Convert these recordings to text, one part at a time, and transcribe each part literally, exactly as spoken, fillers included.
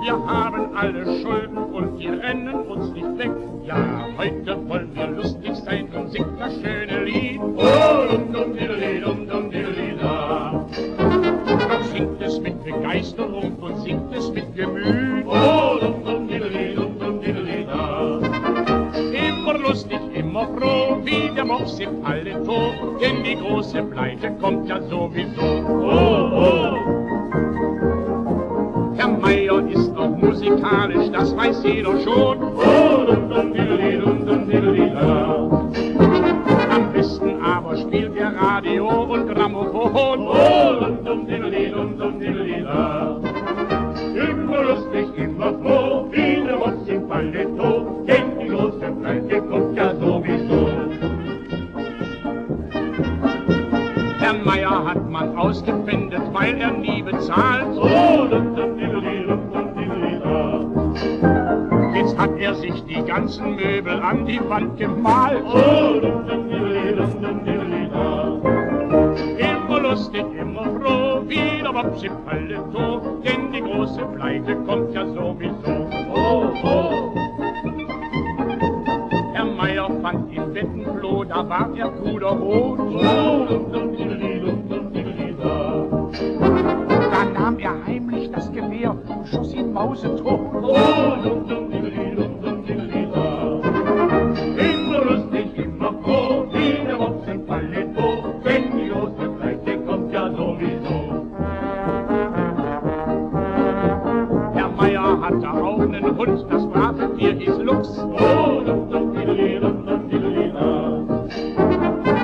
Wir haben alle Schulden und wir rennen uns nicht weg. Ja, heute wollen wir lustig sein und singt das schöne Lied. Oh, dum-dum-diddeli, dum-dum-diddeli, da. Doch singt es mit Begeisterung und singt es mit Gemüt. Oh, dum-dum-diddeli, dum-dum-diddeli, da. Immer lustig, immer froh, wie der Mops im alle tot. Denn die große Pleite kommt ja sowieso. Oh, oh. Musikalisch, das weiß jeder schon. Oh, dum dum diddeli, dum dum diddeli, da. Am besten aber spielt er Radio und Grammophon. Oh, dum dum diddeli, dum dum diddeli, da. Immer lustig, immer froh, viele Mops im Paletto, denn die große Pleite kommt ja sowieso. Herr Meier hat man ausgepfändet, weil er nie bezahlt. Oh, dum dum diddeli, dum dum. Jetzt hat er sich die ganzen Möbel an die Wand gemalt. Oh, dum dum diddeli, dum dum diddeli, da. Immer lustig, immer froh, wieder Mops im Paletto, denn die große Pleite kommt ja sowieso. Oh, oh. Herr Meier fand im Bettenfloh, da war er puderrot. Oh, dum dum diddeli, dum dum diddeli, da. Da nahm er heimlich das Gewehr und schoss ihn mausetot. Oh, dum dum diddeli, dum dum diddeli, da. Immer lustig, immer froh, wie der Mops im Paletto, denn die große Pleite kommt ja sowieso. Herr Meier hatte auch einen Hund, das Brave-Tier hieß Luchs. Oh, dum dum diddeli, dum dum diddeli, da.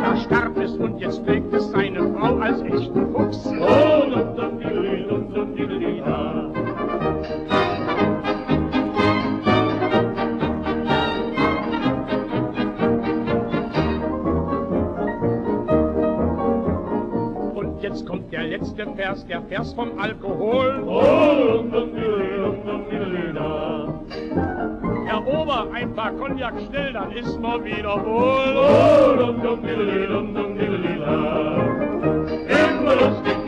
Da starb es und jetzt pflegt es seine Frau als echten Fuchs. Oh, dum dum diddeli, dum dum diddeli, da. Jetzt kommt der letzte Vers, der Vers vom Alkohol. Oh, dum dum diddeli, dum dum diddeli, da. Herr Ober, ein paar Cognac schnell, dann ist mal wieder wohl. Oh, dum dum diddeli, dum dum diddeli, da. Immer lustig.